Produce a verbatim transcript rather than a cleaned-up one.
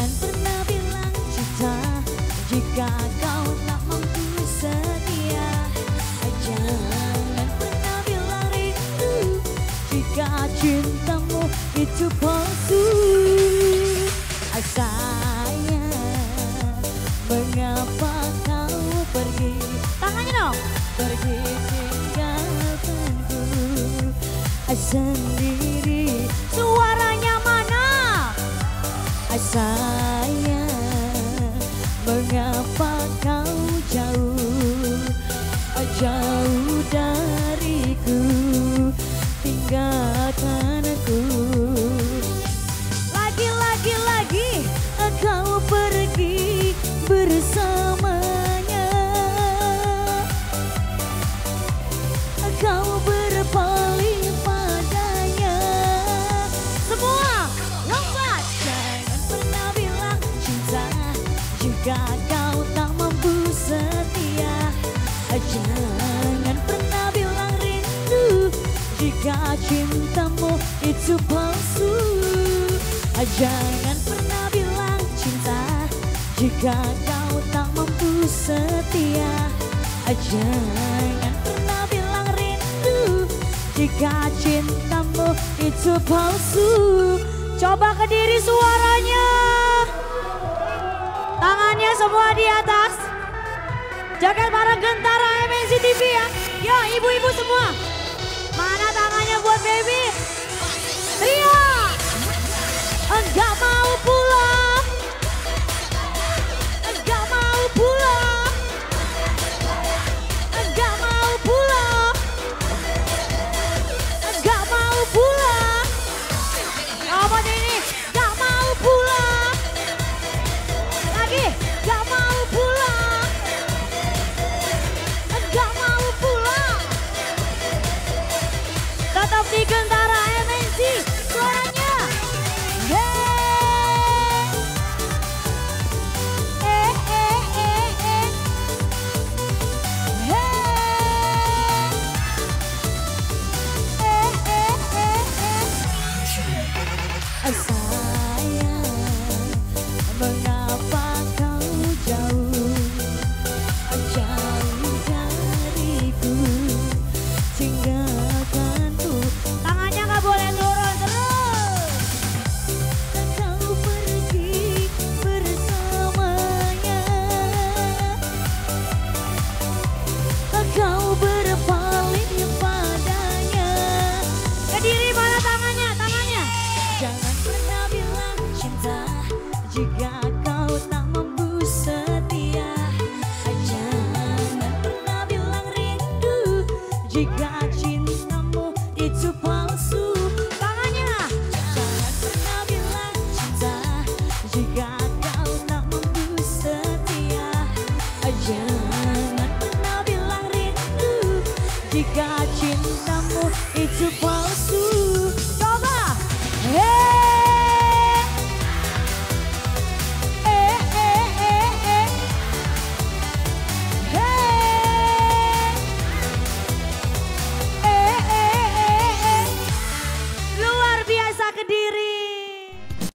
Jangan pernah bilang cinta jika kau tak mampu setia. Jangan pernah bilang rindu jika cintamu itu palsu. Sayang, mengapa kau pergi? Tangannya dong. Pergi tinggalkanku sendiri. Suaranya mana? Sayang, mengapa kau jauh, jauh dariku, tinggalkan aku. Lagi-lagi lagi kau pergi bersamanya, kau berpaling padanya. Semua lompat. Jangan pernah bilang cinta jika kau tak mampu setia. Jangan pernah bilang rindu jika cintamu itu palsu. Jangan pernah bilang cinta jika kau tak mampu setia. Jangan pernah bilang rindu jika cintamu itu palsu. Coba ke diri suaranya. Tangannya semua di atas. Jagat para Gentara M N C T V ya. Yo ibu-ibu semua. Mana tangannya buat baby? Ria. Enggak mau pulang, enggak mau pulang, enggak mau pulang, enggak mau pulang. Apa ini? Enggak mau pulang. Lagi, enggak mau pulang, enggak mau pulang. Tetap di Gentara M N C suaranya. Sayang, mengapa